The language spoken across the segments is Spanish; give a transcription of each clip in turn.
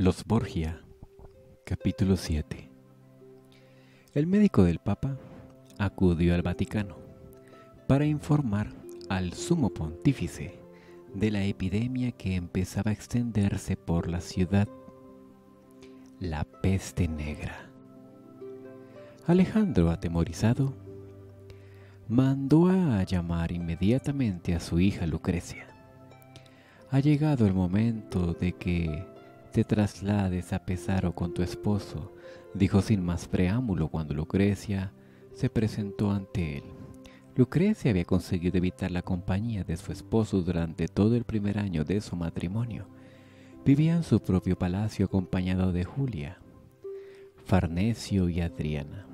Los Borgia, capítulo 7. El médico del Papa acudió al Vaticano para informar al Sumo Pontífice de la epidemia que empezaba a extenderse por la ciudad, la Peste Negra. Alejandro, atemorizado, mandó a llamar inmediatamente a su hija Lucrecia. Ha llegado el momento de que te traslades a Pesaro con tu esposo, dijo sin más preámbulo cuando Lucrecia se presentó ante él. Lucrecia había conseguido evitar la compañía de su esposo durante todo el primer año de su matrimonio. Vivía en su propio palacio acompañado de Giulia, Farnesio y Adriana,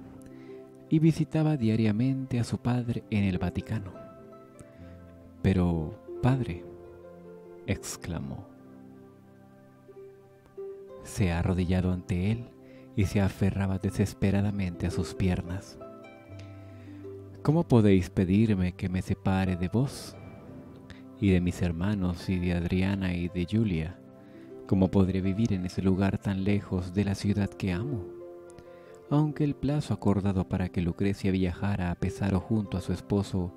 y visitaba diariamente a su padre en el Vaticano. «Pero, padre», exclamó, se ha arrodillado ante él y se aferraba desesperadamente a sus piernas. ¿Cómo podéis pedirme que me separe de vos y de mis hermanos y de Adriana y de Giulia? ¿Cómo podré vivir en ese lugar tan lejos de la ciudad que amo? Aunque el plazo acordado para que Lucrecia viajara a Pesaro junto a su esposo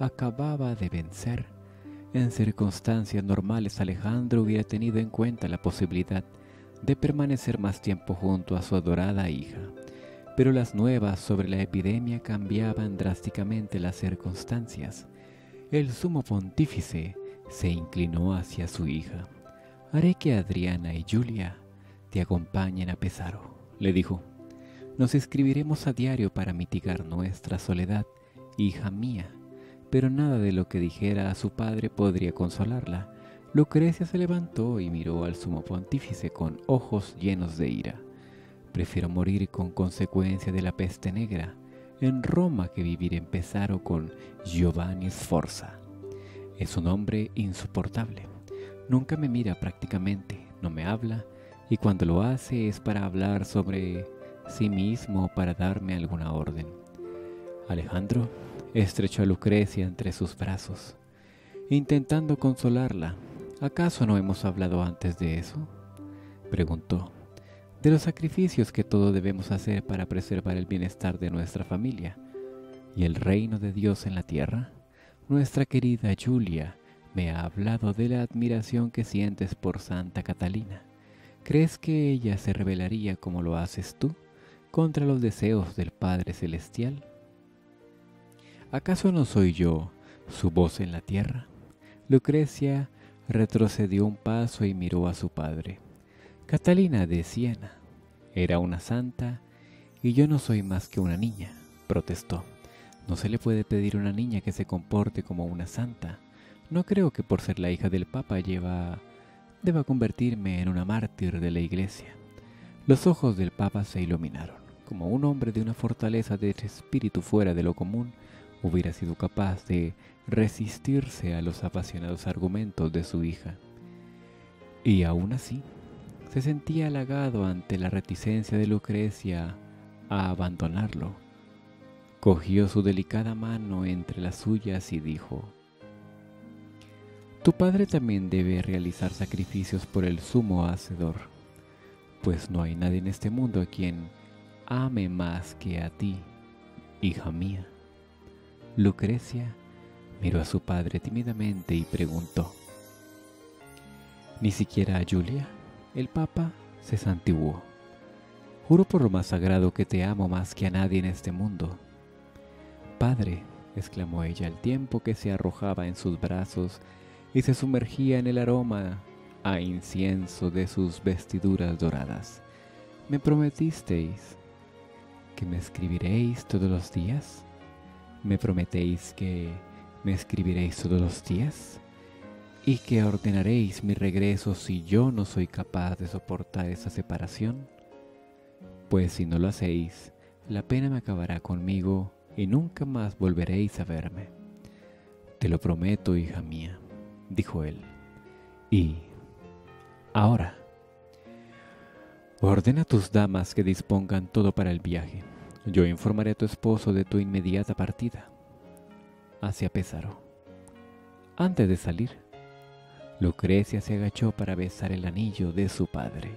acababa de vencer, en circunstancias normales Alejandro hubiera tenido en cuenta la posibilidad de permanecer más tiempo junto a su adorada hija, pero las nuevas sobre la epidemia cambiaban drásticamente las circunstancias. El Sumo Pontífice se inclinó hacia su hija. «Haré que Adriana y Giulia te acompañen a Pesaro», le dijo. «Nos escribiremos a diario para mitigar nuestra soledad, hija mía», pero nada de lo que dijera a su padre podría consolarla. Lucrecia se levantó y miró al Sumo Pontífice con ojos llenos de ira. «Prefiero morir con consecuencia de la peste negra en Roma que vivir en Pesaro con Giovanni Sforza. Es un hombre insoportable. Nunca me mira prácticamente, no me habla, y cuando lo hace es para hablar sobre sí mismo o para darme alguna orden». Alejandro estrechó a Lucrecia entre sus brazos, intentando consolarla. «¿Acaso no hemos hablado antes de eso?», preguntó. «De los sacrificios que todos debemos hacer para preservar el bienestar de nuestra familia y el reino de Dios en la tierra. Nuestra querida Giulia me ha hablado de la admiración que sientes por Santa Catalina. ¿Crees que ella se rebelaría como lo haces tú contra los deseos del Padre Celestial? ¿Acaso no soy yo su voz en la tierra?». Lucrecia retrocedió un paso y miró a su padre. «Catalina de Siena era una santa y yo no soy más que una niña», protestó. «No se le puede pedir a una niña que se comporte como una santa. No creo que por ser la hija del Papa deba convertirme en una mártir de la Iglesia». Los ojos del Papa se iluminaron. Como un hombre de una fortaleza de espíritu fuera de lo común, hubiera sido capaz de resistirse a los apasionados argumentos de su hija. Y aún así, se sentía halagado ante la reticencia de Lucrecia a abandonarlo. Cogió su delicada mano entre las suyas y dijo: «Tu padre también debe realizar sacrificios por el sumo hacedor, pues no hay nadie en este mundo a quien ame más que a ti, hija mía». Lucrecia miró a su padre tímidamente y preguntó: «¿Ni siquiera a Giulia?». El Papa se santiguó. «Juro por lo más sagrado que te amo más que a nadie en este mundo». «Padre», exclamó ella al tiempo que se arrojaba en sus brazos y se sumergía en el aroma a incienso de sus vestiduras doradas, «me prometisteis que me escribiréis todos los días. ¿Me prometéis que me escribiréis todos los días? ¿Y que ordenaréis mi regreso si yo no soy capaz de soportar esa separación? Pues si no lo hacéis, la pena me acabará conmigo y nunca más volveréis a verme». «Te lo prometo, hija mía», dijo él. «Y ahora, ordena a tus damas que dispongan todo para el viaje. Yo informaré a tu esposo de tu inmediata partida hacia Pesaro». Antes de salir, Lucrecia se agachó para besar el anillo de su padre.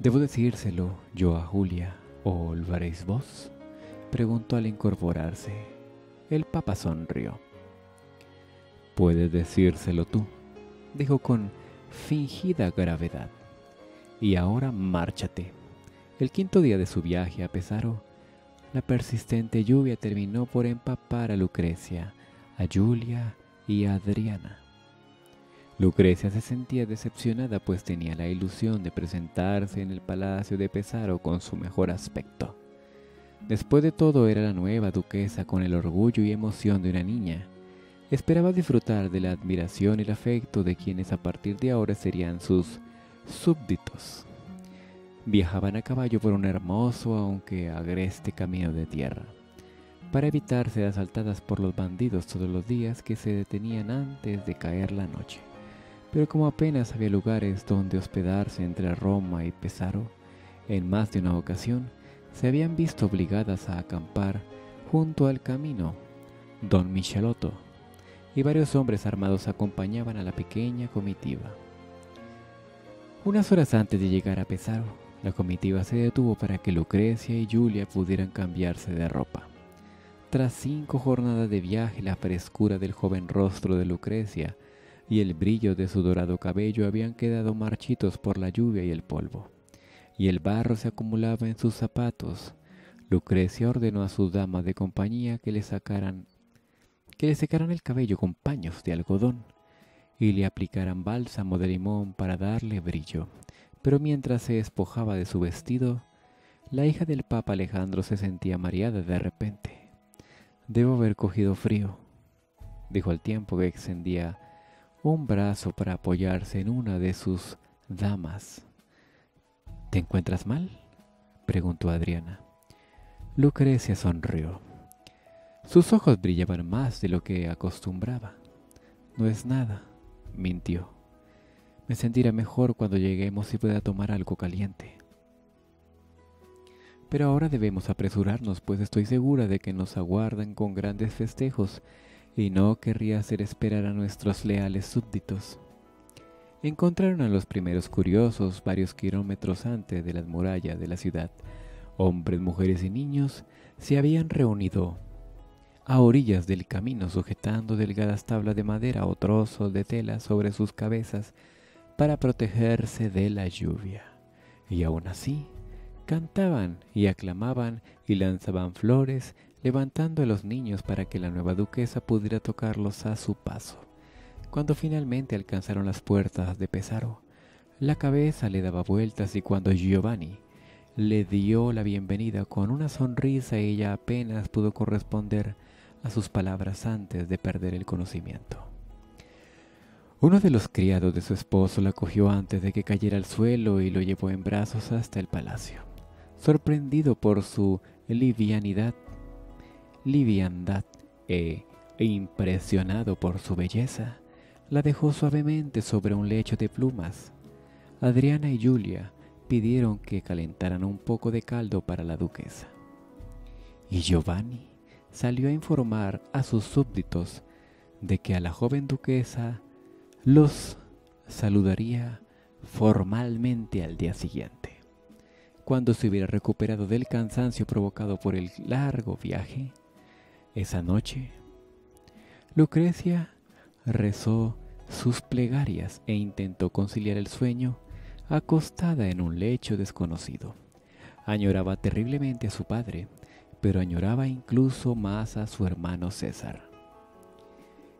—¿Debo decírselo yo a Giulia o lo haréis vos? —preguntó al incorporarse. El papa sonrió. —Puedes decírselo tú —dijo con fingida gravedad—, y ahora márchate. El quinto día de su viaje a Pesaro, la persistente lluvia terminó por empapar a Lucrecia, a Giulia y a Adriana. Lucrecia se sentía decepcionada, pues tenía la ilusión de presentarse en el palacio de Pesaro con su mejor aspecto. Después de todo, era la nueva duquesa con el orgullo y emoción de una niña. Esperaba disfrutar de la admiración y el afecto de quienes a partir de ahora serían sus súbditos. Viajaban a caballo por un hermoso aunque agreste camino de tierra, para evitar ser asaltadas por los bandidos todos los días que se detenían antes de caer la noche. Pero como apenas había lugares donde hospedarse entre Roma y Pesaro, en más de una ocasión se habían visto obligadas a acampar junto al camino Don Michelotto, y varios hombres armados acompañaban a la pequeña comitiva. Unas horas antes de llegar a Pesaro, la comitiva se detuvo para que Lucrecia y Giulia pudieran cambiarse de ropa. Tras 5 jornadas de viaje, la frescura del joven rostro de Lucrecia y el brillo de su dorado cabello habían quedado marchitos por la lluvia y el polvo, y el barro se acumulaba en sus zapatos. Lucrecia ordenó a sus damas de compañía que le secaran el cabello con paños de algodón y le aplicaran bálsamo de limón para darle brillo. Pero mientras se despojaba de su vestido, la hija del papa Alejandro se sentía mareada de repente. —Debo haber cogido frío —dijo al tiempo que extendía un brazo para apoyarse en una de sus damas. —¿Te encuentras mal? —preguntó Adriana. Lucrecia sonrió. Sus ojos brillaban más de lo que acostumbraba. —No es nada —mintió—. Me sentirá mejor cuando lleguemos y pueda tomar algo caliente. Pero ahora debemos apresurarnos, pues estoy segura de que nos aguardan con grandes festejos y no querría hacer esperar a nuestros leales súbditos. Encontraron a los primeros curiosos varios kilómetros antes de las murallas de la ciudad. Hombres, mujeres y niños se habían reunido a orillas del camino, sujetando delgadas tablas de madera o trozos de tela sobre sus cabezas para protegerse de la lluvia. Y aún así, cantaban y aclamaban y lanzaban flores, levantando a los niños para que la nueva duquesa pudiera tocarlos a su paso. Cuando finalmente alcanzaron las puertas de Pesaro, la cabeza le daba vueltas, y cuando Giovanni le dio la bienvenida con una sonrisa, ella apenas pudo corresponder a sus palabras antes de perder el conocimiento. Uno de los criados de su esposo la cogió antes de que cayera al suelo y lo llevó en brazos hasta el palacio. Sorprendido por su liviandad e impresionado por su belleza, la dejó suavemente sobre un lecho de plumas. Adriana y Giulia pidieron que calentaran un poco de caldo para la duquesa, y Giovanni salió a informar a sus súbditos de que a la joven duquesa los saludaría formalmente al día siguiente, cuando se hubiera recuperado del cansancio provocado por el largo viaje. Esa noche, Lucrecia rezó sus plegarias e intentó conciliar el sueño acostada en un lecho desconocido. Añoraba terriblemente a su padre, pero añoraba incluso más a su hermano César.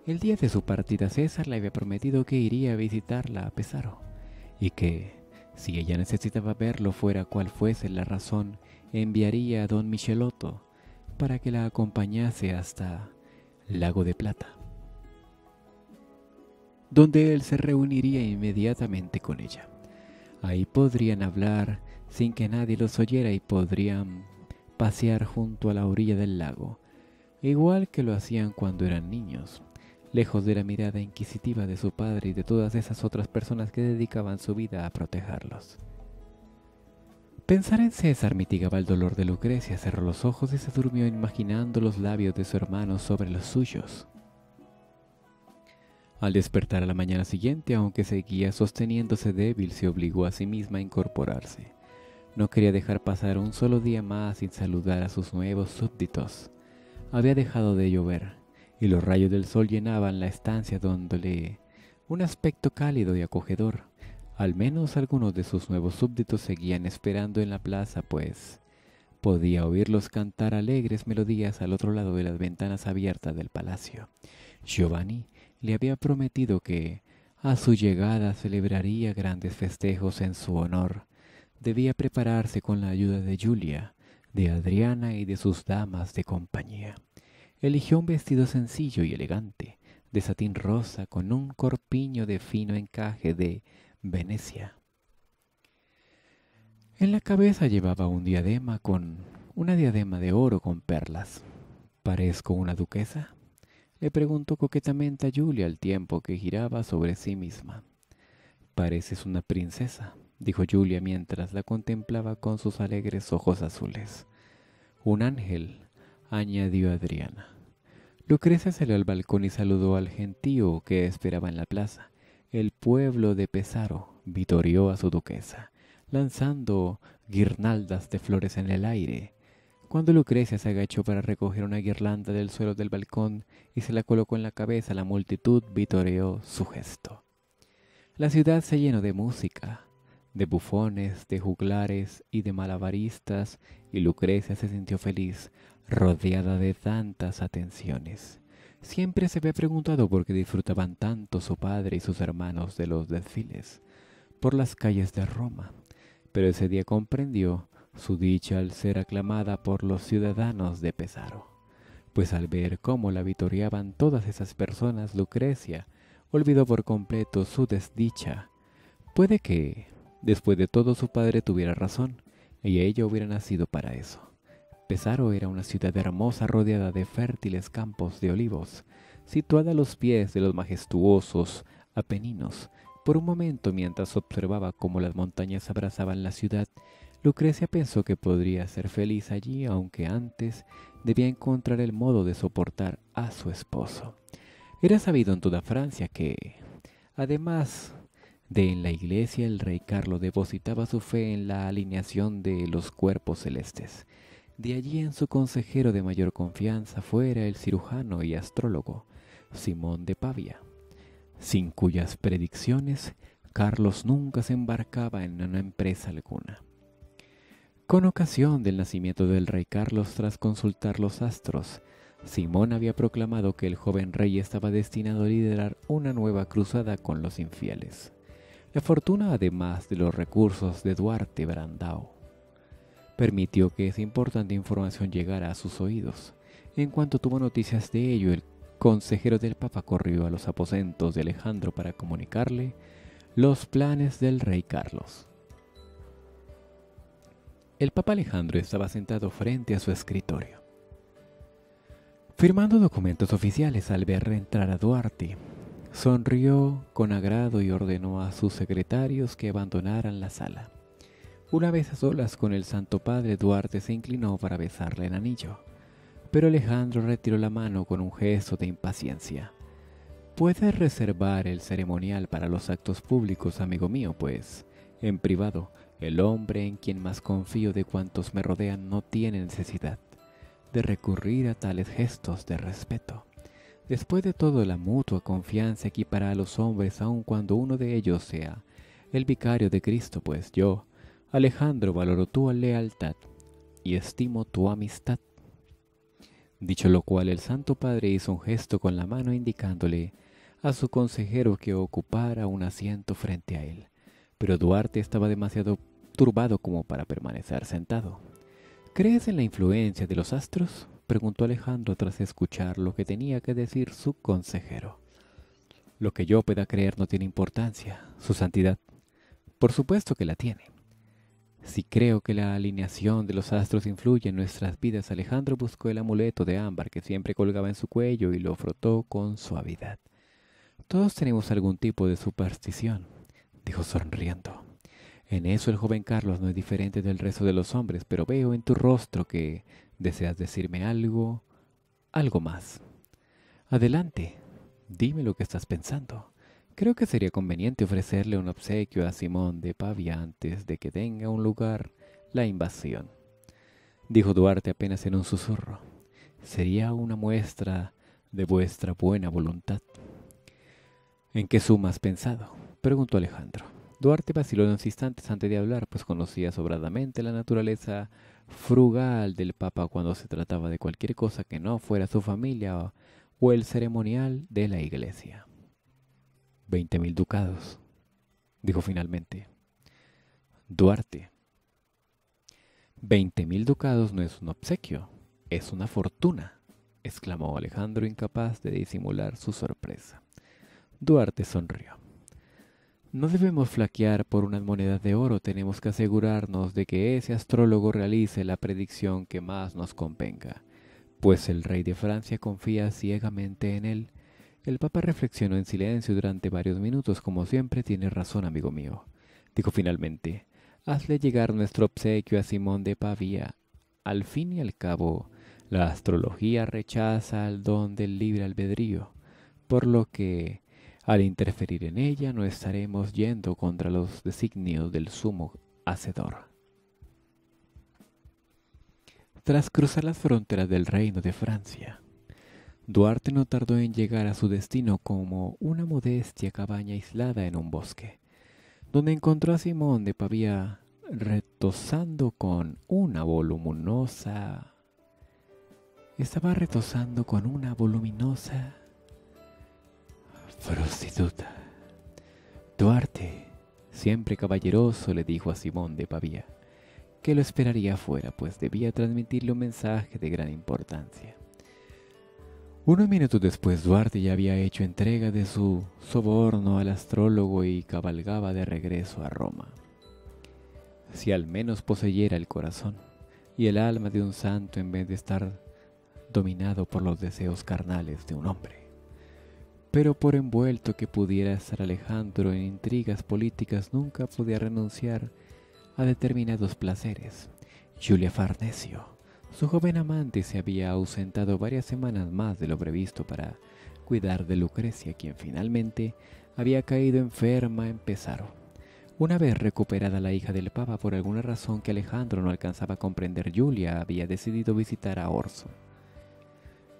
El día de su partida, César le había prometido que iría a visitarla a Pesaro, y que, si ella necesitaba verlo, fuera cual fuese la razón, enviaría a Don Michelotto para que la acompañase hasta Lago de Plata, donde él se reuniría inmediatamente con ella. Ahí podrían hablar sin que nadie los oyera y podrían pasear junto a la orilla del lago, igual que lo hacían cuando eran niños, lejos de la mirada inquisitiva de su padre y de todas esas otras personas que dedicaban su vida a protegerlos. Pensar en César mitigaba el dolor de Lucrecia. Cerró los ojos y se durmió imaginando los labios de su hermano sobre los suyos. Al despertar a la mañana siguiente, aunque seguía sosteniéndose débil, se obligó a sí misma a incorporarse. No quería dejar pasar un solo día más sin saludar a sus nuevos súbditos. Había dejado de llover, y los rayos del sol llenaban la estancia dándole un aspecto cálido y acogedor. Al menos algunos de sus nuevos súbditos seguían esperando en la plaza, pues podía oírlos cantar alegres melodías al otro lado de las ventanas abiertas del palacio. Giovanni le había prometido que a su llegada celebraría grandes festejos en su honor. Debía prepararse con la ayuda de Giulia, de Adriana y de sus damas de compañía. Eligió un vestido sencillo y elegante, de satín rosa con un corpiño de fino encaje de Venecia. En la cabeza llevaba una diadema de oro con perlas. ¿Parezco una duquesa?, le preguntó coquetamente a Giulia al tiempo que giraba sobre sí misma. Pareces una princesa, dijo Giulia mientras la contemplaba con sus alegres ojos azules. Un ángel, añadió Adriana. Lucrecia salió al balcón y saludó al gentío que esperaba en la plaza. El pueblo de Pesaro vitoreó a su duquesa, lanzando guirnaldas de flores en el aire. Cuando Lucrecia se agachó para recoger una guirlanda del suelo del balcón y se la colocó en la cabeza, la multitud vitoreó su gesto. La ciudad se llenó de música, de bufones, de juglares y de malabaristas, y Lucrecia se sintió feliz, rodeada de tantas atenciones. Siempre se había preguntado por qué disfrutaban tanto su padre y sus hermanos de los desfiles por las calles de Roma, pero ese día comprendió su dicha al ser aclamada por los ciudadanos de Pesaro, pues al ver cómo la vitoreaban todas esas personas, Lucrecia olvidó por completo su desdicha. Puede que, después de todo, su padre tuviera razón, y ella hubiera nacido para eso. Pesaro era una ciudad hermosa rodeada de fértiles campos de olivos, situada a los pies de los majestuosos Apeninos. Por un momento, mientras observaba cómo las montañas abrazaban la ciudad, Lucrecia pensó que podría ser feliz allí, aunque antes debía encontrar el modo de soportar a su esposo. Era sabido en toda Francia que, además de en la iglesia, el rey Carlos depositaba su fe en la alineación de los cuerpos celestes. De allí en su consejero de mayor confianza fuera el cirujano y astrólogo Simón de Pavia, sin cuyas predicciones Carlos nunca se embarcaba en una empresa alguna. Con ocasión del nacimiento del rey Carlos, tras consultar los astros, Simón había proclamado que el joven rey estaba destinado a liderar una nueva cruzada con los infieles. La fortuna, además de los recursos de Duarte Brandao, permitió que esa importante información llegara a sus oídos. En cuanto tuvo noticias de ello, el consejero del Papa corrió a los aposentos de Alejandro para comunicarle los planes del rey Carlos. El Papa Alejandro estaba sentado frente a su escritorio, firmando documentos oficiales. Al ver entrar a Duarte, sonrió con agrado y ordenó a sus secretarios que abandonaran la sala. Una vez a solas con el Santo Padre, Duarte se inclinó para besarle el anillo, pero Alejandro retiró la mano con un gesto de impaciencia. «Puedes reservar el ceremonial para los actos públicos, amigo mío, pues, en privado, el hombre en quien más confío de cuantos me rodean no tiene necesidad de recurrir a tales gestos de respeto». Después de todo, la mutua confianza equipará a los hombres, aun cuando uno de ellos sea el vicario de Cristo, pues yo, Alejandro, valoro tu lealtad y estimo tu amistad. Dicho lo cual, el Santo Padre hizo un gesto con la mano indicándole a su consejero que ocupara un asiento frente a él, pero Duarte estaba demasiado turbado como para permanecer sentado. ¿Crees en la influencia de los astros?, preguntó Alejandro tras escuchar lo que tenía que decir su consejero. Lo que yo pueda creer no tiene importancia, Su Santidad. Por supuesto que la tiene. Si creo que la alineación de los astros influye en nuestras vidas, Alejandro buscó el amuleto de ámbar que siempre colgaba en su cuello y lo frotó con suavidad. Todos tenemos algún tipo de superstición, dijo sonriendo. En eso el joven Carlos no es diferente del resto de los hombres, pero veo en tu rostro que deseas decirme algo más. Adelante, dime lo que estás pensando. Creo que sería conveniente ofrecerle un obsequio a Simón de Pavia antes de que tenga un lugar la invasión. Dijo Duarte apenas en un susurro. Sería una muestra de vuestra buena voluntad. —¿En qué suma has pensado? —preguntó Alejandro. Duarte vaciló unos instantes antes de hablar, pues conocía sobradamente la naturaleza frugal del Papa cuando se trataba de cualquier cosa que no fuera su familia o el ceremonial de la iglesia. 20.000 ducados, dijo finalmente. Duarte, 20.000 ducados no es un obsequio, es una fortuna, exclamó Alejandro, incapaz de disimular su sorpresa. Duarte sonrió. No debemos flaquear por unas monedas de oro, tenemos que asegurarnos de que ese astrólogo realice la predicción que más nos convenga, pues el rey de Francia confía ciegamente en él. El Papa reflexionó en silencio durante varios minutos. Como siempre, tienes razón, amigo mío, dijo finalmente. Hazle llegar nuestro obsequio a Simón de Pavia. Al fin y al cabo, la astrología rechaza el don del libre albedrío, por lo que al interferir en ella no estaremos yendo contra los designios del sumo hacedor. Tras cruzar las fronteras del reino de Francia, Duarte no tardó en llegar a su destino como una modesta cabaña aislada en un bosque, donde encontró a Simón de Pavia Estaba retozando con una voluminosa prostituta. Duarte, siempre caballeroso, le dijo a Simón de Pavia que lo esperaría afuera, pues debía transmitirle un mensaje de gran importancia. Unos minutos después, Duarte ya había hecho entrega de su soborno al astrólogo y cabalgaba de regreso a Roma. Si al menos poseyera el corazón y el alma de un santo en vez de estar dominado por los deseos carnales de un hombre. Pero por envuelto que pudiera estar Alejandro en intrigas políticas, nunca podía renunciar a determinados placeres. Giulia Farnesio, su joven amante, se había ausentado varias semanas más de lo previsto para cuidar de Lucrecia, quien finalmente había caído enferma en Pesaro. Una vez recuperada la hija del Papa, por alguna razón que Alejandro no alcanzaba a comprender, Giulia había decidido visitar a Orso,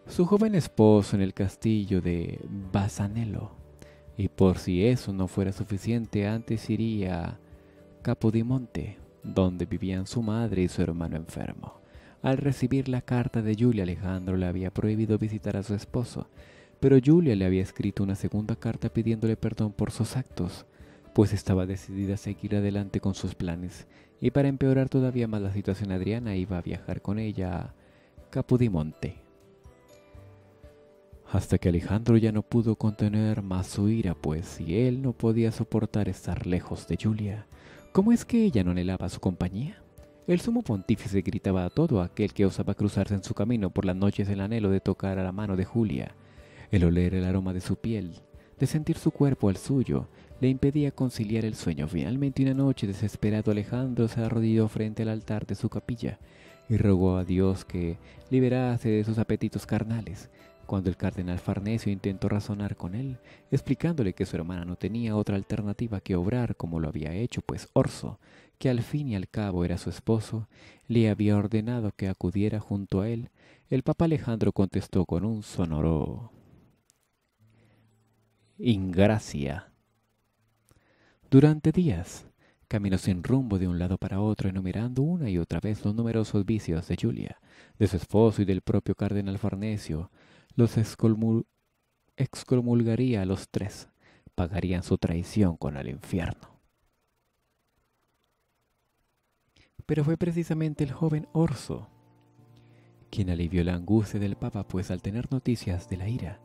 su joven esposo, en el castillo de Bassanelo, y por si eso no fuera suficiente, antes iría a Capodimonte, donde vivían su madre y su hermano enfermo. Al recibir la carta de Giulia, Alejandro le había prohibido visitar a su esposo, pero Giulia le había escrito una segunda carta pidiéndole perdón por sus actos, pues estaba decidida a seguir adelante con sus planes, y para empeorar todavía más la situación, Adriana iba a viajar con ella a Capodimonte. Hasta que Alejandro ya no pudo contener más su ira, pues si él no podía soportar estar lejos de Giulia, ¿cómo es que ella no anhelaba su compañía? El sumo pontífice gritaba a todo aquel que osaba cruzarse en su camino por las noches el anhelo de tocar a la mano de Giulia. El oler el aroma de su piel, de sentir su cuerpo al suyo, le impedía conciliar el sueño. Finalmente, una noche, desesperado, Alejandro se arrodilló frente al altar de su capilla y rogó a Dios que liberase de sus apetitos carnales. Cuando el cardenal Farnesio intentó razonar con él, explicándole que su hermana no tenía otra alternativa que obrar como lo había hecho, pues Orso, que al fin y al cabo era su esposo, le había ordenado que acudiera junto a él, el Papa Alejandro contestó con un sonoro «Ingracia». Durante días caminó sin rumbo de un lado para otro, enumerando una y otra vez los numerosos vicios de Giulia, de su esposo y del propio cardenal Farnesio. Los excomulgaría a los tres. Pagarían su traición con el infierno. Pero fue precisamente el joven Orso quien alivió la angustia del Papa, pues al tener noticias de la ira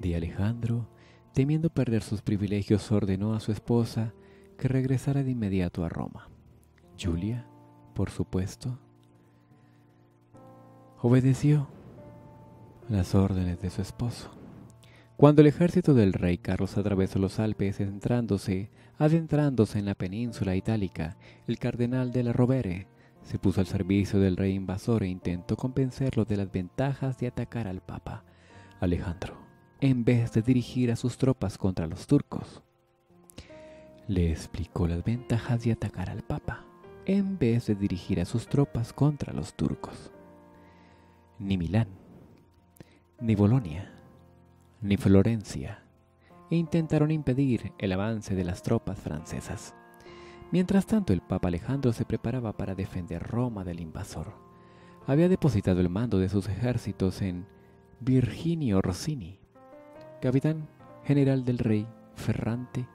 de Alejandro, temiendo perder sus privilegios, ordenó a su esposa que regresara de inmediato a Roma. Giulia, por supuesto, obedeció las órdenes de su esposo. Cuando el ejército del rey Carlos atravesó los Alpes, adentrándose en la península itálica, el cardenal de la Rovere se puso al servicio del rey invasor e intentó convencerlo de las ventajas de atacar al Papa Alejandro, en vez de dirigir a sus tropas contra los turcos. Le explicó las ventajas de atacar al Papa en vez de dirigir a sus tropas contra los turcos. Ni Milán, ni Bolonia, ni Florencia intentaron impedir el avance de las tropas francesas. Mientras tanto, el Papa Alejandro se preparaba para defender Roma del invasor. Había depositado el mando de sus ejércitos en Virginio Rossini, capitán general del rey Ferrante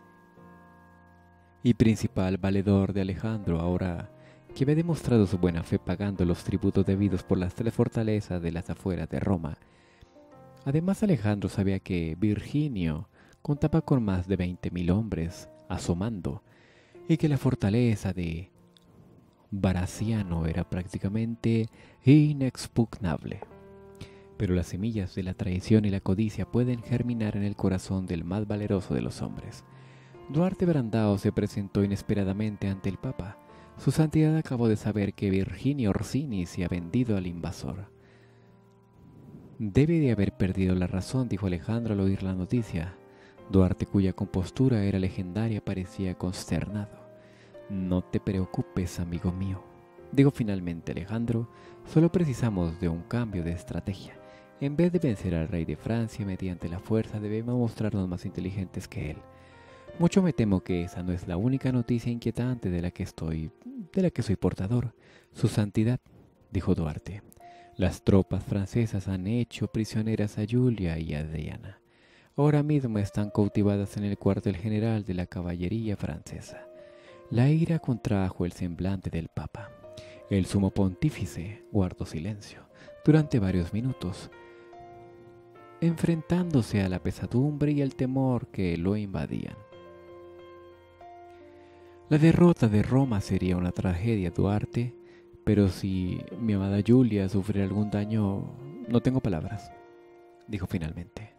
y principal valedor de Alejandro, ahora que había demostrado su buena fe pagando los tributos debidos por las tres fortalezas de las afueras de Roma. Además, Alejandro sabía que Virginio contaba con más de 20.000 hombres a su mando, y que la fortaleza de Barassiano era prácticamente inexpugnable. Pero las semillas de la traición y la codicia pueden germinar en el corazón del más valeroso de los hombres. Duarte Brandao se presentó inesperadamente ante el Papa. Su santidad acabó de saber que Virginio Orsini se ha vendido al invasor. Debe de haber perdido la razón, dijo Alejandro al oír la noticia. Duarte, cuya compostura era legendaria, parecía consternado. No te preocupes, amigo mío, dijo finalmente Alejandro, solo precisamos de un cambio de estrategia. En vez de vencer al rey de Francia mediante la fuerza, debemos mostrarnos más inteligentes que él. Mucho me temo que esa no es la única noticia inquietante de la que soy portador. Su santidad, dijo Duarte, las tropas francesas han hecho prisioneras a Giulia y a Adriana. Ahora mismo están cautivadas en el cuartel general de la caballería francesa. La ira contrajo el semblante del Papa. El sumo pontífice guardó silencio durante varios minutos, enfrentándose a la pesadumbre y el temor que lo invadían. La derrota de Roma sería una tragedia, Duarte, pero si mi amada Giulia sufriera algún daño, no tengo palabras, dijo finalmente.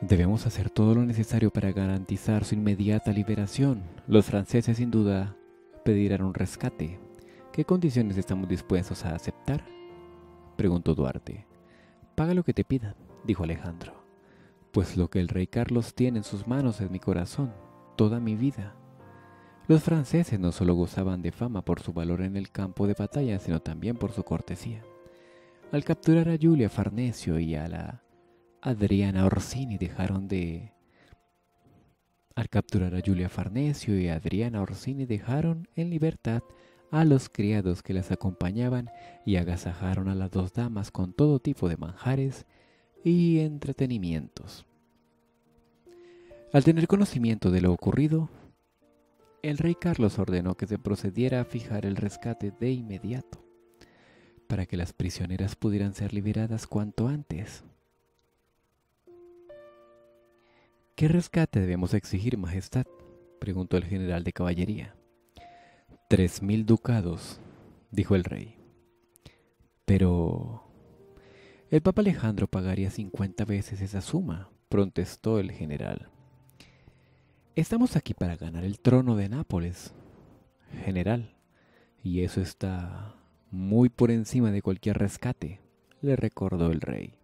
Debemos hacer todo lo necesario para garantizar su inmediata liberación. Los franceses sin duda pedirán un rescate. ¿Qué condiciones estamos dispuestos a aceptar?, preguntó Duarte. Paga lo que te pidan, dijo Alejandro, pues lo que el rey Carlos tiene en sus manos es mi corazón, toda mi vida. Los franceses no solo gozaban de fama por su valor en el campo de batalla, sino también por su cortesía. Al capturar a Giulia Farnesio y a la Adriana Orsini dejaron en libertad a los criados que las acompañaban y agasajaron a las dos damas con todo tipo de manjares y entretenimientos. Al tener conocimiento de lo ocurrido, el rey Carlos ordenó que se procediera a fijar el rescate de inmediato, para que las prisioneras pudieran ser liberadas cuanto antes. —¿Qué rescate debemos exigir, Majestad?, preguntó el general de caballería. 3.000 ducados, dijo el rey. —Pero el Papa Alejandro pagaría 50 veces esa suma, protestó el general. —Estamos aquí para ganar el trono de Nápoles, general, y eso está muy por encima de cualquier rescate, le recordó el rey.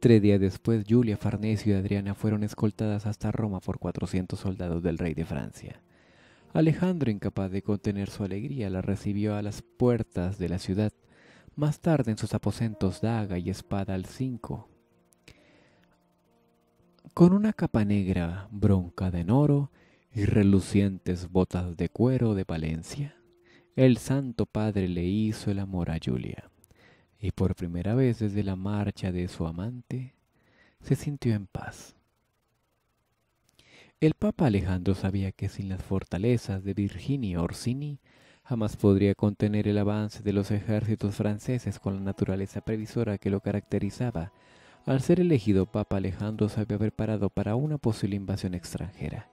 3 días después, Giulia Farnesio y Adriana fueron escoltadas hasta Roma por 400 soldados del rey de Francia. Alejandro, incapaz de contener su alegría, la recibió a las puertas de la ciudad. Más tarde en sus aposentos, daga y espada al cinco. Con una capa negra broncada en oro y relucientes botas de cuero de Valencia, el Santo Padre le hizo el amor a Giulia. Y por primera vez desde la marcha de su amante, se sintió en paz. El Papa Alejandro sabía que sin las fortalezas de Virginio Orsini, jamás podría contener el avance de los ejércitos franceses con la naturaleza previsora que lo caracterizaba. Al ser elegido Papa, Alejandro se había preparado para una posible invasión extranjera.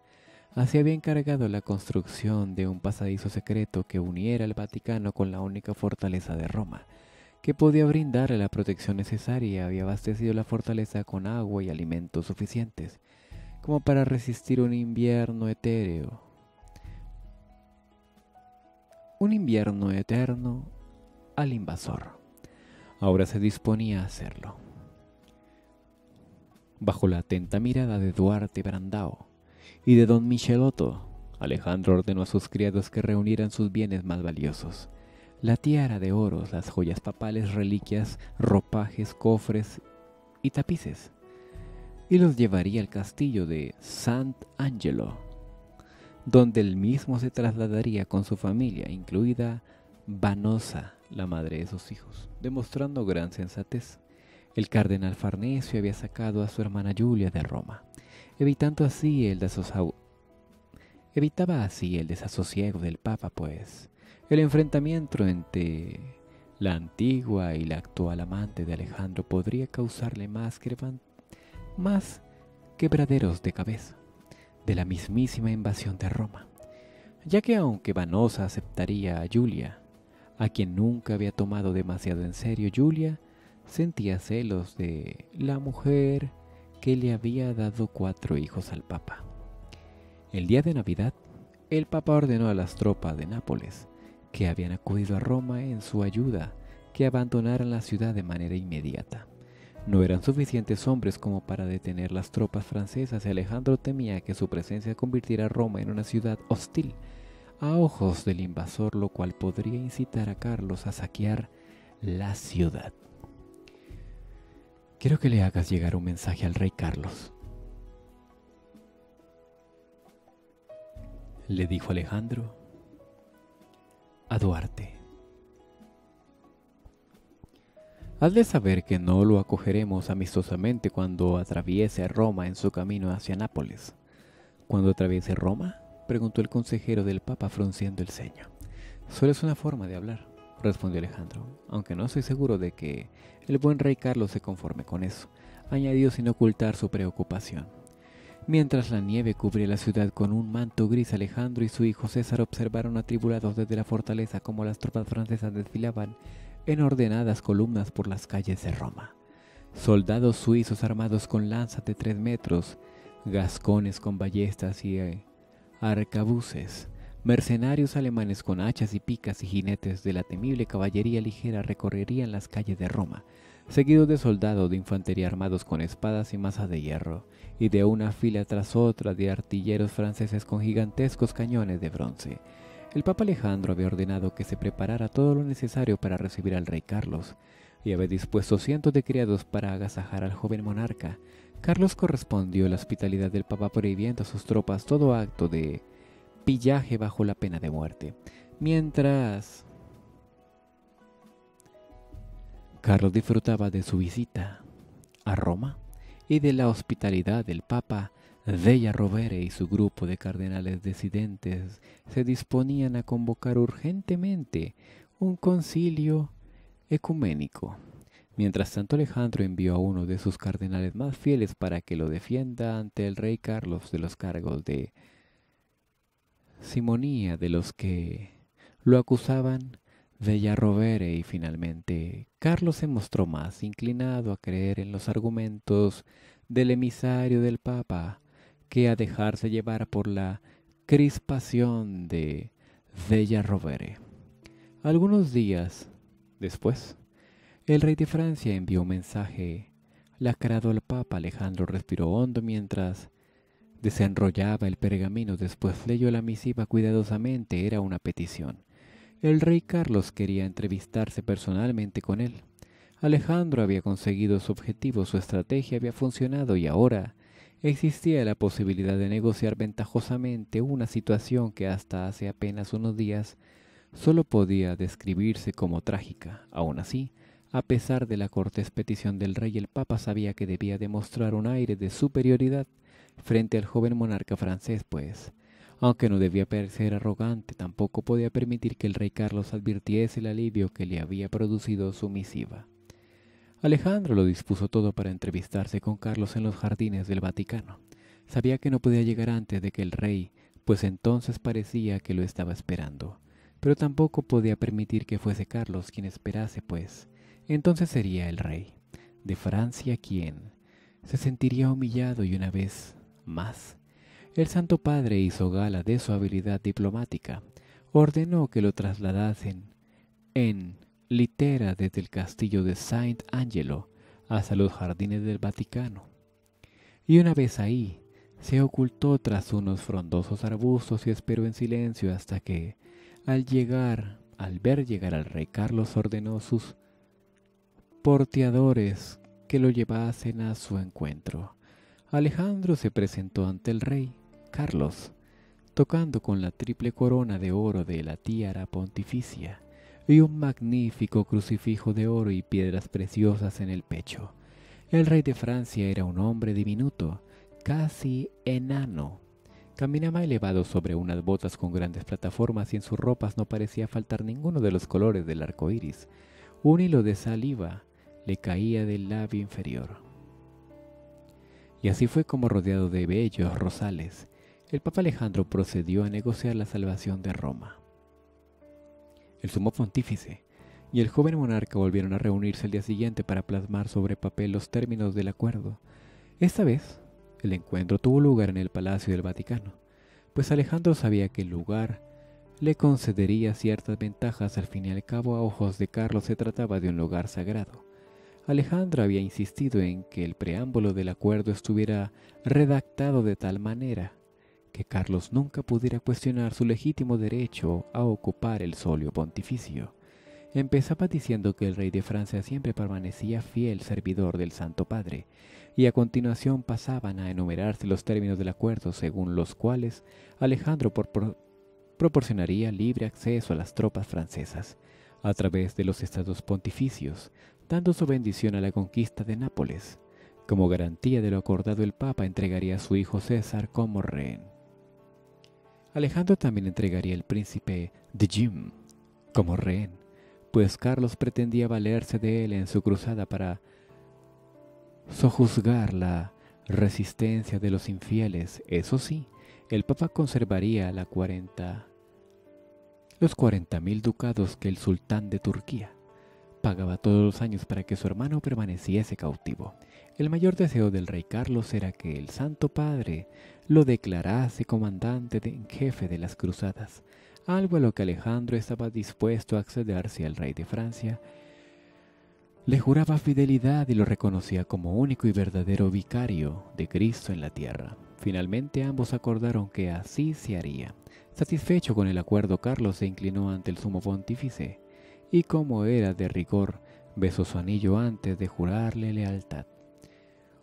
Así había encargado la construcción de un pasadizo secreto que uniera el Vaticano con la única fortaleza de Roma, que podía brindarle la protección necesaria. Había abastecido la fortaleza con agua y alimentos suficientes como para resistir un invierno etéreo. Un invierno eterno al invasor. Ahora se disponía a hacerlo. Bajo la atenta mirada de Duarte Brandao y de don Michelotto, Alejandro ordenó a sus criados que reunieran sus bienes más valiosos: la tiara de oros, las joyas papales, reliquias, ropajes, cofres y tapices, y los llevaría al castillo de Sant'Angelo, donde el mismo se trasladaría con su familia, incluida Vanosa, la madre de sus hijos, demostrando gran sensatez. El cardenal Farnesio había sacado a su hermana Giulia de Roma, evitaba así el desasosiego del Papa, pues el enfrentamiento entre la antigua y la actual amante de Alejandro podría causarle más quebraderos de cabeza de la mismísima invasión de Roma, ya que aunque Vanosa aceptaría a Giulia, a quien nunca había tomado demasiado en serio, Giulia sentía celos de la mujer que le había dado 4 hijos al Papa. El día de Navidad, el Papa ordenó a las tropas de Nápoles que habían acudido a Roma en su ayuda que abandonaran la ciudad de manera inmediata. No eran suficientes hombres como para detener las tropas francesas, y Alejandro temía que su presencia convirtiera a Roma en una ciudad hostil a ojos del invasor, lo cual podría incitar a Carlos a saquear la ciudad. Quiero que le hagas llegar un mensaje al rey Carlos, le dijo Alejandro a Duarte. Hazle saber que no lo acogeremos amistosamente cuando atraviese Roma en su camino hacia Nápoles. ¿Cuando atraviese Roma?, preguntó el consejero del Papa frunciendo el ceño. Solo es una forma de hablar, respondió Alejandro, aunque no estoy seguro de que el buen rey Carlos se conforme con eso, añadió sin ocultar su preocupación. Mientras la nieve cubría la ciudad con un manto gris, Alejandro y su hijo César observaron atribulados desde la fortaleza cómo las tropas francesas desfilaban en ordenadas columnas por las calles de Roma. Soldados suizos armados con lanzas de 3 metros, gascones con ballestas y arcabuces, mercenarios alemanes con hachas y picas y jinetes de la temible caballería ligera recorrerían las calles de Roma, seguidos de soldados de infantería armados con espadas y mazas de hierro, y de una fila tras otra de artilleros franceses con gigantescos cañones de bronce. El Papa Alejandro había ordenado que se preparara todo lo necesario para recibir al rey Carlos, y había dispuesto cientos de criados para agasajar al joven monarca. Carlos correspondió a la hospitalidad del Papa prohibiendo a sus tropas todo acto de pillaje bajo la pena de muerte. Mientras Carlos disfrutaba de su visita a Roma y de la hospitalidad del Papa de la Rovere y su grupo de cardenales decidentes se disponían a convocar urgentemente un concilio ecuménico. Mientras tanto, Alejandro envió a uno de sus cardenales más fieles para que lo defienda ante el rey Carlos de los cargos de simonía de los que lo acusaban de la Rovere, y finalmente Carlos se mostró más inclinado a creer en los argumentos del emisario del Papa que a dejarse llevar por la crispación de la Rovere. Algunos días después, el rey de Francia envió un mensaje lacrado al Papa. Alejandro respiró hondo mientras desenrollaba el pergamino, después leyó la misiva cuidadosamente. Era una petición. El rey Carlos quería entrevistarse personalmente con él. Alejandro había conseguido su objetivo, su estrategia había funcionado, y ahora existía la posibilidad de negociar ventajosamente una situación que hasta hace apenas unos días solo podía describirse como trágica. Aún así, a pesar de la cortés petición del rey, el Papa sabía que debía demostrar un aire de superioridad frente al joven monarca francés, pues aunque no debía parecer arrogante, tampoco podía permitir que el rey Carlos advirtiese el alivio que le había producido su misiva. Alejandro lo dispuso todo para entrevistarse con Carlos en los jardines del Vaticano. Sabía que no podía llegar antes de que el rey, pues entonces parecía que lo estaba esperando. Pero tampoco podía permitir que fuese Carlos quien esperase, pues entonces sería el rey de Francia quien se sentiría humillado, y una vez más el Santo Padre hizo gala de su habilidad diplomática. Ordenó que lo trasladasen en litera desde el castillo de Sant'Angelo hasta los jardines del Vaticano. Y una vez ahí, Se ocultó tras unos frondosos arbustos y esperó en silencio hasta que, al ver llegar al rey Carlos, ordenó a sus porteadores que lo llevasen a su encuentro. Alejandro se presentó ante el rey Carlos, tocando con la triple corona de oro de la tiara pontificia y un magnífico crucifijo de oro y piedras preciosas en el pecho. El rey de Francia era un hombre diminuto, casi enano. Caminaba elevado sobre unas botas con grandes plataformas y en sus ropas no parecía faltar ninguno de los colores del arco iris. Un hilo de saliva le caía del labio inferior. Y así fue como, rodeado de bellos rosales, el Papa Alejandro procedió a negociar la salvación de Roma. El sumo pontífice y el joven monarca volvieron a reunirse al día siguiente para plasmar sobre papel los términos del acuerdo. Esta vez, el encuentro tuvo lugar en el Palacio del Vaticano, pues Alejandro sabía que el lugar le concedería ciertas ventajas. Al fin y al cabo, a ojos de Carlos se trataba de un lugar sagrado. Alejandro había insistido en que el preámbulo del acuerdo estuviera redactado de tal manera que Carlos nunca pudiera cuestionar su legítimo derecho a ocupar el solio pontificio. Empezaba diciendo que el rey de Francia siempre permanecía fiel servidor del Santo Padre, y a continuación pasaban a enumerarse los términos del acuerdo según los cuales Alejandro proporcionaría libre acceso a las tropas francesas a través de los estados pontificios, dando su bendición a la conquista de Nápoles. Como garantía de lo acordado, el Papa entregaría a su hijo César como rehén. Alejandro también entregaría el príncipe Djem como rehén, pues Carlos pretendía valerse de él en su cruzada para sojuzgar la resistencia de los infieles. Eso sí, el Papa conservaría los 40.000 ducados que el sultán de Turquía pagaba todos los años para que su hermano permaneciese cautivo. El mayor deseo del rey Carlos era que el Santo Padre lo declarase comandante en jefe de las cruzadas, algo a lo que Alejandro estaba dispuesto a acceder si el rey de Francia le juraba fidelidad y lo reconocía como único y verdadero vicario de Cristo en la tierra. Finalmente ambos acordaron que así se haría. Satisfecho con el acuerdo, Carlos se inclinó ante el sumo pontífice y, como era de rigor, besó su anillo antes de jurarle lealtad.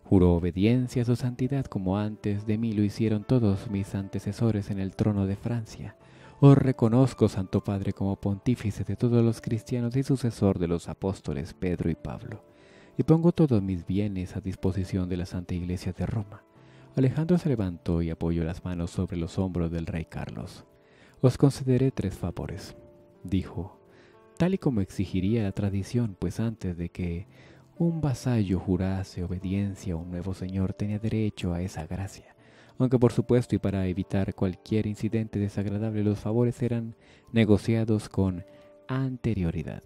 Juró obediencia a su santidad, como antes de mí lo hicieron todos mis antecesores en el trono de Francia. Os reconozco, Santo Padre, como pontífice de todos los cristianos y sucesor de los apóstoles Pedro y Pablo, y pongo todos mis bienes a disposición de la Santa Iglesia de Roma. Alejandro se levantó y apoyó las manos sobre los hombros del rey Carlos. Os concederé 3 favores, dijo, tal y como exigiría la tradición, pues antes de que un vasallo jurase obediencia a un nuevo señor tenía derecho a esa gracia, aunque por supuesto y para evitar cualquier incidente desagradable los favores eran negociados con anterioridad.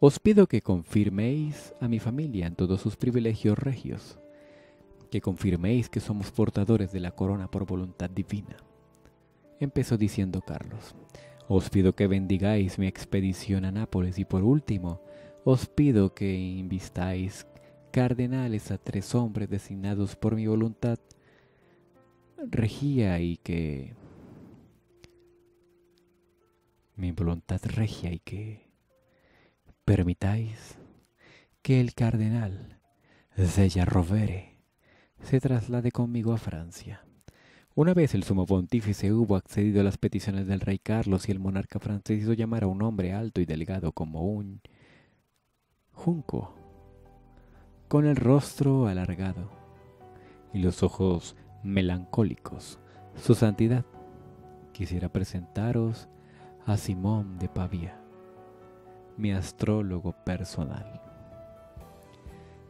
Os pido que confirméis a mi familia en todos sus privilegios regios, que confirméis que somos portadores de la corona por voluntad divina, empezó diciendo Carlos. Os pido que bendigáis mi expedición a Nápoles y, por último, os pido que invistáis cardenales a 3 hombres designados por mi voluntad regia y que... permitáis que el cardenal de la Rovere se traslade conmigo a Francia. Una vez el sumo pontífice hubo accedido a las peticiones del rey Carlos y el monarca francés hizo llamar a un hombre alto y delgado como un junco, con el rostro alargado y los ojos melancólicos. Su santidad, quisiera presentaros a Simón de Pavia, mi astrólogo personal.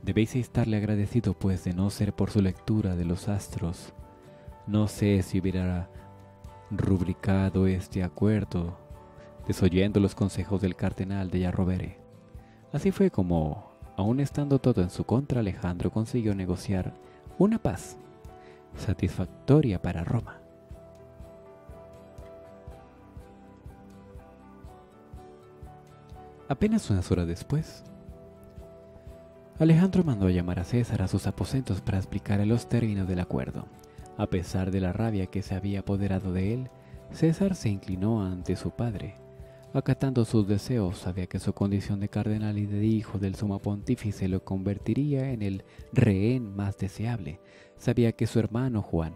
Debéis estarle agradecido, pues de no ser por su lectura de los astros, no sé si hubiera rubricado este acuerdo, desoyendo los consejos del cardenal de la Rovere. Así fue como, aun estando todo en su contra, Alejandro consiguió negociar una paz satisfactoria para Roma. Apenas unas horas después, Alejandro mandó a llamar a César a sus aposentos para explicarle los términos del acuerdo. A pesar de la rabia que se había apoderado de él, César se inclinó ante su padre. Acatando sus deseos, sabía que su condición de cardenal y de hijo del sumo pontífice lo convertiría en el rehén más deseable. Sabía que su hermano Juan,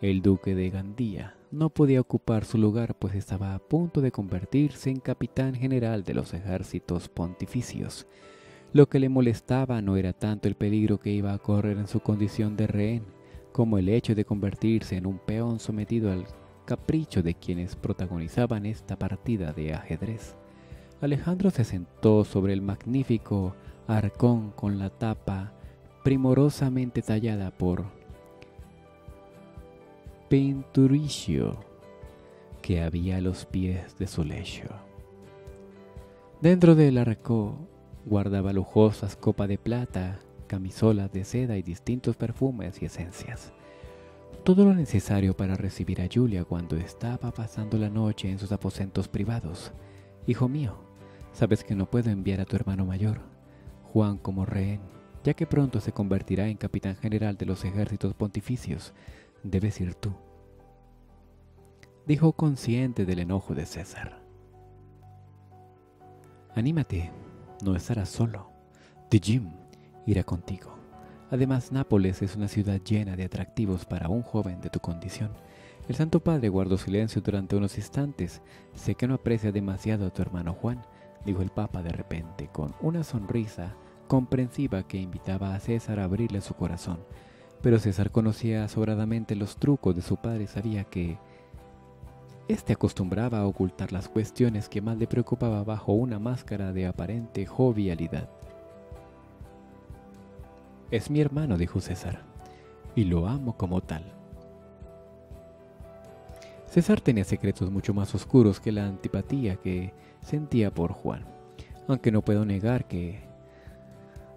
el duque de Gandía, no podía ocupar su lugar, pues estaba a punto de convertirse en capitán general de los ejércitos pontificios. Lo que le molestaba no era tanto el peligro que iba a correr en su condición de rehén, como el hecho de convertirse en un peón sometido al capricho de quienes protagonizaban esta partida de ajedrez. Alejandro se sentó sobre el magnífico arcón con la tapa primorosamente tallada por Pinturicio, que había a los pies de su lecho. Dentro del arcón guardaba lujosas copas de plata, camisolas de seda y distintos perfumes y esencias. Todo lo necesario para recibir a Giulia cuando estaba pasando la noche en sus aposentos privados. Hijo mío, sabes que no puedo enviar a tu hermano mayor, Juan, como rehén, ya que pronto se convertirá en capitán general de los ejércitos pontificios. Debes ir tú, dijo consciente del enojo de César. Anímate. No estarás solo. Djem irá contigo. Además, Nápoles es una ciudad llena de atractivos para un joven de tu condición. El Santo Padre guardó silencio durante unos instantes. Sé que no aprecia demasiado a tu hermano Juan, dijo el Papa de repente, con una sonrisa comprensiva que invitaba a César a abrirle su corazón. Pero César conocía sobradamente los trucos de su padre y sabía que este acostumbraba a ocultar las cuestiones que más le preocupaba bajo una máscara de aparente jovialidad. «Es mi hermano», dijo César, «y lo amo como tal». César tenía secretos mucho más oscuros que la antipatía que sentía por Juan, aunque no puedo negar que,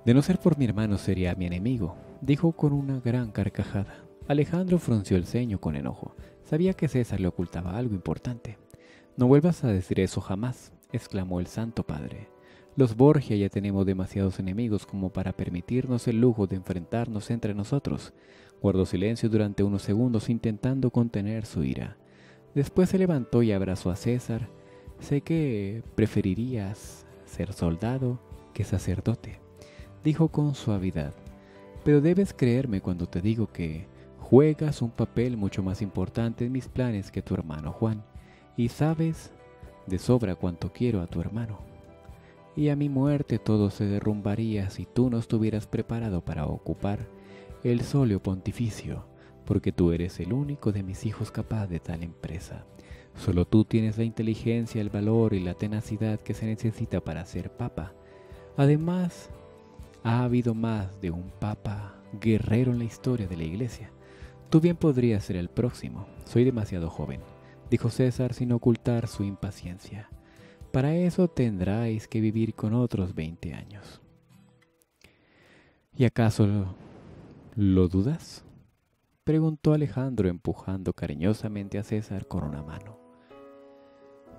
de no ser por mi hermano, sería mi enemigo, dijo con una gran carcajada. Alejandro frunció el ceño con enojo. Sabía que César le ocultaba algo importante. «No vuelvas a decir eso jamás», exclamó el Santo Padre. «Los Borgia ya tenemos demasiados enemigos como para permitirnos el lujo de enfrentarnos entre nosotros». Guardó silencio durante unos segundos intentando contener su ira. Después se levantó y abrazó a César. «Sé que preferirías ser soldado que sacerdote», dijo con suavidad. «Pero debes creerme cuando te digo que juegas un papel mucho más importante en mis planes que tu hermano Juan, y sabes de sobra cuánto quiero a tu hermano. Y a mi muerte todo se derrumbaría si tú no estuvieras preparado para ocupar el solio pontificio, porque tú eres el único de mis hijos capaz de tal empresa. Solo tú tienes la inteligencia, el valor y la tenacidad que se necesita para ser papa. Además, ha habido más de un papa guerrero en la historia de la Iglesia. Tú bien podrías ser el próximo. Soy demasiado joven», dijo César sin ocultar su impaciencia. «Para eso tendráis que vivir con otros 20 años. ¿Y acaso lo dudas?», preguntó Alejandro, empujando cariñosamente a César con una mano.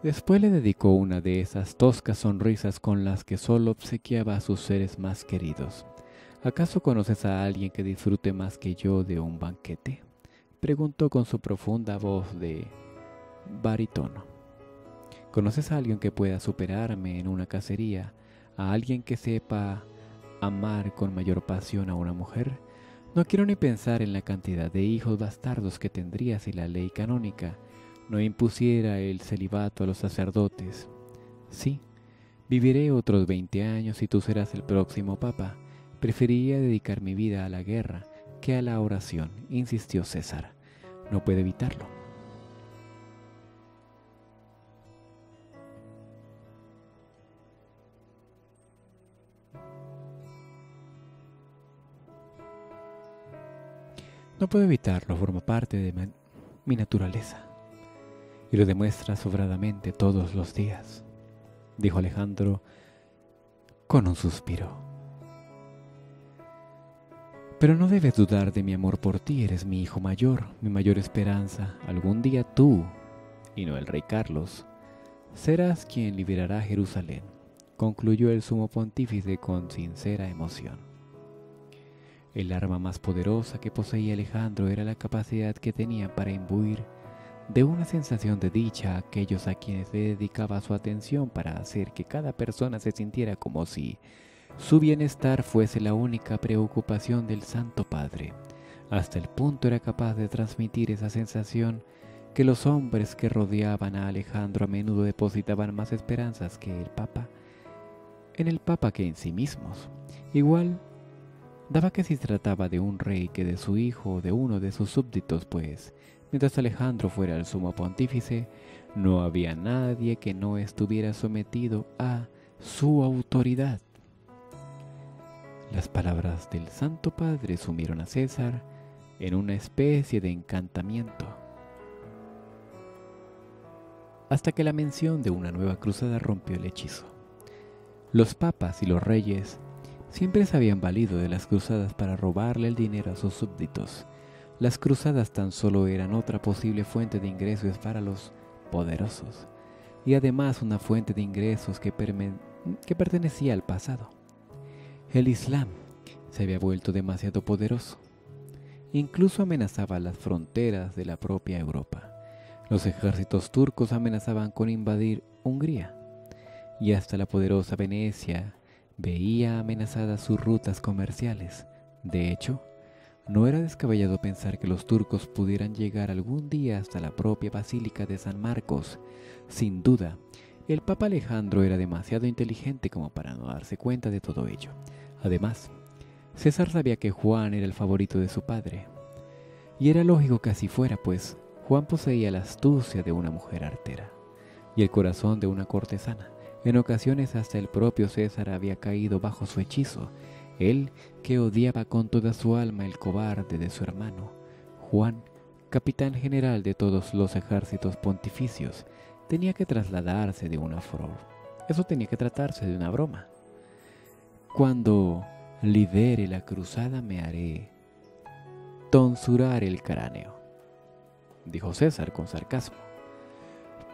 Después le dedicó una de esas toscas sonrisas con las que solo obsequiaba a sus seres más queridos. «¿Acaso conoces a alguien que disfrute más que yo de un banquete?», preguntó con su profunda voz de barítono. «¿Conoces a alguien que pueda superarme en una cacería? ¿A alguien que sepa amar con mayor pasión a una mujer? No quiero ni pensar en la cantidad de hijos bastardos que tendría si la ley canónica no impusiera el celibato a los sacerdotes. Sí, viviré otros 20 años y tú serás el próximo papa. Preferiría dedicar mi vida a la guerra que a la oración», insistió César. «No puedo evitarlo». «No puedo evitarlo, forma parte de mi naturaleza. Y lo demuestra sobradamente todos los días», dijo Alejandro con un suspiro. «Pero no debes dudar de mi amor por ti, eres mi hijo mayor, mi mayor esperanza. Algún día tú, y no el rey Carlos, serás quien liberará Jerusalén», concluyó el sumo pontífice con sincera emoción. El arma más poderosa que poseía Alejandro era la capacidad que tenía para imbuir de una sensación de dicha a aquellos a quienes le dedicaba su atención, para hacer que cada persona se sintiera como si su bienestar fuese la única preocupación del Santo Padre. Hasta el punto era capaz de transmitir esa sensación que los hombres que rodeaban a Alejandro a menudo depositaban más esperanzas que en el Papa que en sí mismos. Igual daba que si trataba de un rey que de su hijo o de uno de sus súbditos, pues mientras Alejandro fuera el sumo pontífice, no había nadie que no estuviera sometido a su autoridad. Las palabras del Santo Padre sumieron a César en una especie de encantamiento, hasta que la mención de una nueva cruzada rompió el hechizo. Los papas y los reyes siempre se habían valido de las cruzadas para robarle el dinero a sus súbditos. Las cruzadas tan solo eran otra posible fuente de ingresos para los poderosos, y además una fuente de ingresos que pertenecía al pasado. El Islam se había vuelto demasiado poderoso, incluso amenazaba las fronteras de la propia Europa. Los ejércitos turcos amenazaban con invadir Hungría, y hasta la poderosa Venecia veía amenazadas sus rutas comerciales. De hecho, no era descabellado pensar que los turcos pudieran llegar algún día hasta la propia Basílica de San Marcos. Sin duda, el Papa Alejandro era demasiado inteligente como para no darse cuenta de todo ello. Además, César sabía que Juan era el favorito de su padre, y era lógico que así fuera, pues Juan poseía la astucia de una mujer artera y el corazón de una cortesana. En ocasiones hasta el propio César había caído bajo su hechizo, él que odiaba con toda su alma el cobarde de su hermano. Juan, capitán general de todos los ejércitos pontificios, tenía que tratarse de una broma. Cuando lidere la cruzada me haré tonsurar el cráneo, dijo César con sarcasmo,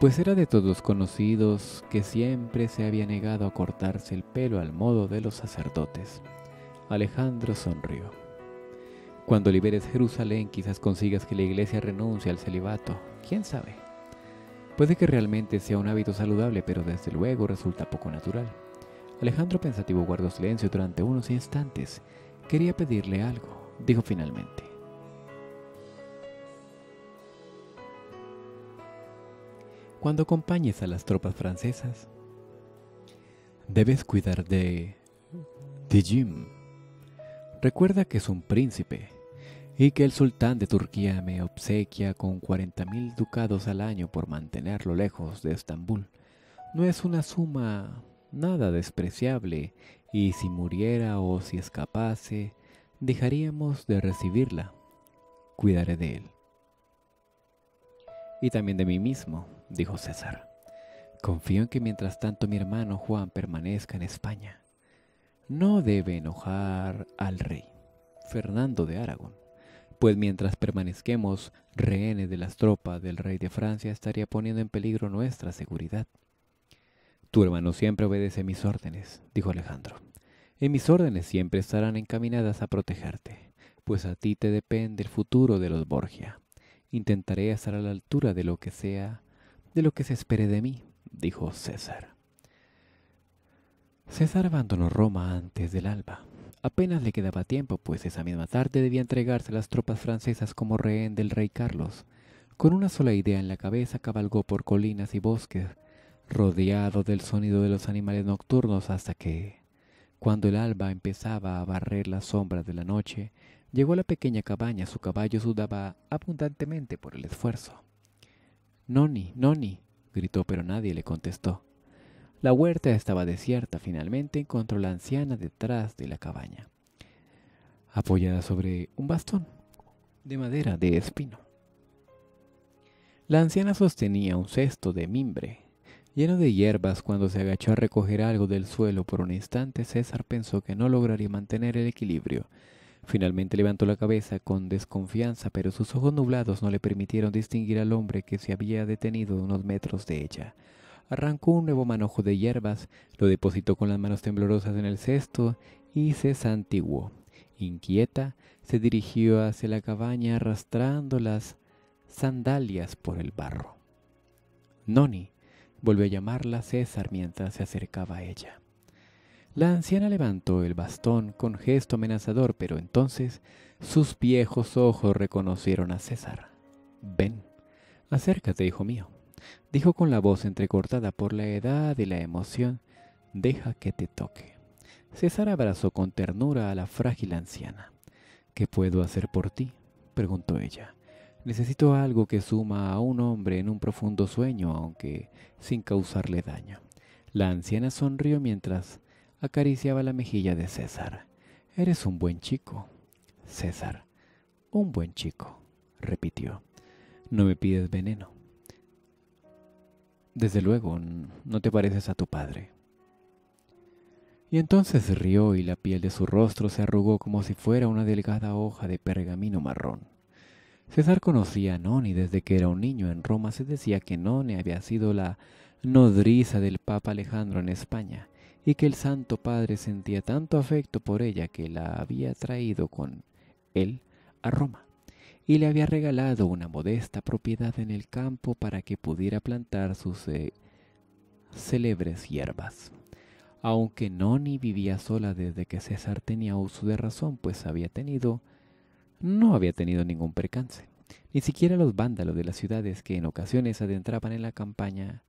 pues era de todos conocidos que siempre se había negado a cortarse el pelo al modo de los sacerdotes. Alejandro sonrió. Cuando liberes Jerusalén, quizás consigas que la iglesia renuncie al celibato, quién sabe. Puede que realmente sea un hábito saludable, pero desde luego resulta poco natural. Alejandro pensativo guardó silencio durante unos instantes. Quería pedirle algo, dijo finalmente. Cuando acompañes a las tropas francesas, debes cuidar de Djem. Recuerda que es un príncipe y que el sultán de Turquía me obsequia con 40.000 ducados al año por mantenerlo lejos de Estambul. No es una suma nada despreciable, y si muriera o si escapase, dejaríamos de recibirla. Cuidaré de él. Y también de mí mismo, dijo César. Confío en que mientras tanto mi hermano Juan permanezca en España. No debe enojar al rey Fernando de Aragón, pues mientras permanezquemos rehenes de las tropas del rey de Francia estaría poniendo en peligro nuestra seguridad. Tu hermano siempre obedece mis órdenes, dijo Alejandro, y mis órdenes siempre estarán encaminadas a protegerte, pues a ti te depende el futuro de los Borgia. Intentaré estar a la altura de lo que se espere de mí, dijo César. César abandonó Roma antes del alba. Apenas le quedaba tiempo, pues esa misma tarde debía entregarse a las tropas francesas como rehén del rey Carlos. Con una sola idea en la cabeza cabalgó por colinas y bosques, rodeado del sonido de los animales nocturnos, hasta que, cuando el alba empezaba a barrer las sombras de la noche, llegó a la pequeña cabaña. Su caballo sudaba abundantemente por el esfuerzo. «Noni, Noni», gritó, pero nadie le contestó. La huerta estaba desierta. Finalmente encontró a la anciana detrás de la cabaña, apoyada sobre un bastón de madera de espino. La anciana sostenía un cesto de mimbre lleno de hierbas. Cuando se agachó a recoger algo del suelo, por un instante César pensó que no lograría mantener el equilibrio. Finalmente levantó la cabeza con desconfianza, pero sus ojos nublados no le permitieron distinguir al hombre que se había detenido a unos metros de ella. Arrancó un nuevo manojo de hierbas, lo depositó con las manos temblorosas en el cesto y se santiguó. Inquieta, se dirigió hacia la cabaña arrastrando las sandalias por el barro. Noni, volvió a llamarla César mientras se acercaba a ella. La anciana levantó el bastón con gesto amenazador, pero entonces sus viejos ojos reconocieron a César. «Ven, acércate, hijo mío», dijo con la voz entrecortada por la edad y la emoción. «Deja que te toque». César abrazó con ternura a la frágil anciana. «¿Qué puedo hacer por ti?», preguntó ella. «Necesito algo que suma a un hombre en un profundo sueño, aunque sin causarle daño». La anciana sonrió mientras acariciaba la mejilla de César. «Eres un buen chico, César, un buen chico», repitió. «No me pides veneno. Desde luego, no te pareces a tu padre». Y entonces rió y la piel de su rostro se arrugó como si fuera una delgada hoja de pergamino marrón. César conocía a Noni desde que era un niño. En Roma se decía que Noni había sido la nodriza del Papa Alejandro en España, y que el Santo Padre sentía tanto afecto por ella que la había traído con él a Roma, y le había regalado una modesta propiedad en el campo para que pudiera plantar sus célebres hierbas. Aunque Noni vivía sola desde que César tenía uso de razón, pues no había tenido ningún percance, ni siquiera los vándalos de las ciudades que en ocasiones adentraban en la campaña.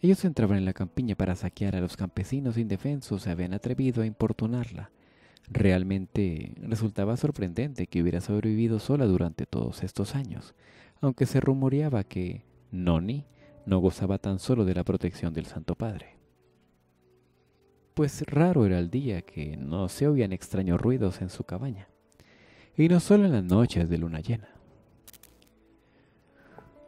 Ellos entraban en la campiña para saquear a los campesinos indefensos, se habían atrevido a importunarla. Realmente resultaba sorprendente que hubiera sobrevivido sola durante todos estos años, aunque se rumoreaba que Noni no gozaba tan solo de la protección del Santo Padre. Pues raro era el día que no se oían extraños ruidos en su cabaña, y no solo en las noches de luna llena.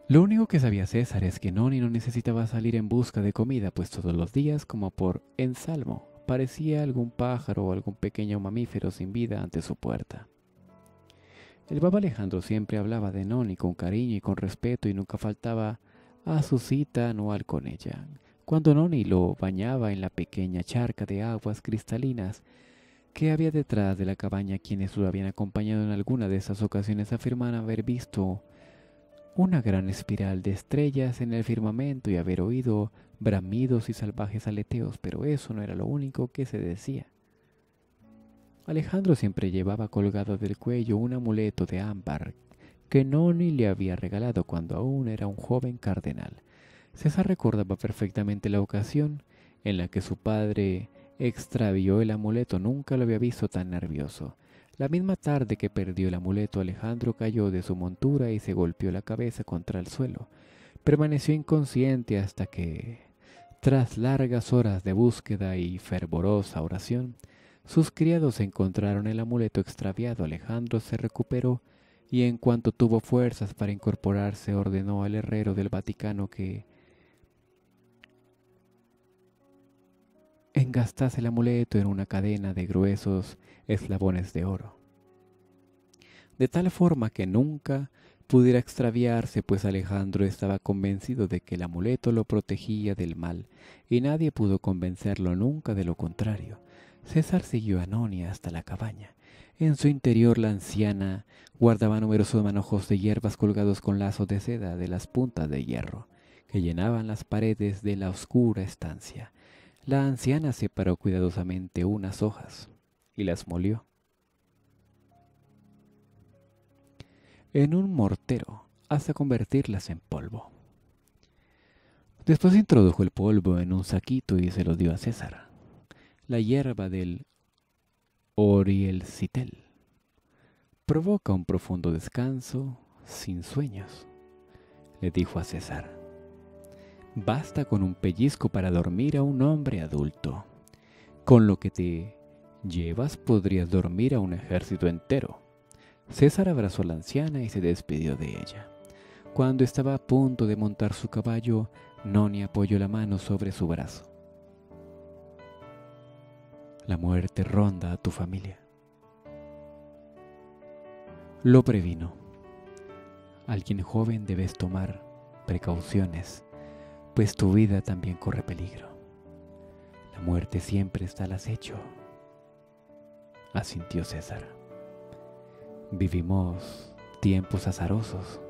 Lo único que sabía César es que Noni no necesitaba salir en busca de comida, pues todos los días, como por ensalmo, parecía algún pájaro o algún pequeño mamífero sin vida ante su puerta. El Papa Alejandro siempre hablaba de Noni con cariño y con respeto y nunca faltaba a su cita anual con ella. Cuando Noni lo bañaba en la pequeña charca de aguas cristalinas que había detrás de la cabaña, quienes lo habían acompañado en alguna de esas ocasiones afirman haber visto una gran espiral de estrellas en el firmamento y haber oído bramidos y salvajes aleteos, pero eso no era lo único que se decía. Alejandro siempre llevaba colgado del cuello un amuleto de ámbar que Noni le había regalado cuando aún era un joven cardenal. César recordaba perfectamente la ocasión en la que su padre extravió el amuleto. Nunca lo había visto tan nervioso. La misma tarde que perdió el amuleto, Alejandro cayó de su montura y se golpeó la cabeza contra el suelo. Permaneció inconsciente hasta que, tras largas horas de búsqueda y fervorosa oración, sus criados encontraron el amuleto extraviado. Alejandro se recuperó y en cuanto tuvo fuerzas para incorporarse, ordenó al herrero del Vaticano que engastase el amuleto en una cadena de gruesos eslabones de oro, de tal forma que nunca pudiera extraviarse, pues Alejandro estaba convencido de que el amuleto lo protegía del mal, y nadie pudo convencerlo nunca de lo contrario. César siguió a Noni hasta la cabaña. En su interior la anciana guardaba numerosos manojos de hierbas colgados con lazos de seda de las puntas de hierro, que llenaban las paredes de la oscura estancia. La anciana separó cuidadosamente unas hojas y las molió en un mortero hasta convertirlas en polvo. Después introdujo el polvo en un saquito y se lo dio a César. La hierba del orielcitel provoca un profundo descanso sin sueños, le dijo a César. Basta con un pellizco para dormir a un hombre adulto. Con lo que te llevas podrías dormir a un ejército entero. César abrazó a la anciana y se despidió de ella. Cuando estaba a punto de montar su caballo, Noni apoyó la mano sobre su brazo. La muerte ronda a tu familia. Lo previno. Alguien joven debes tomar precauciones, pues tu vida también corre peligro. La muerte siempre está al acecho. asintió César. Vivimos tiempos azarosos,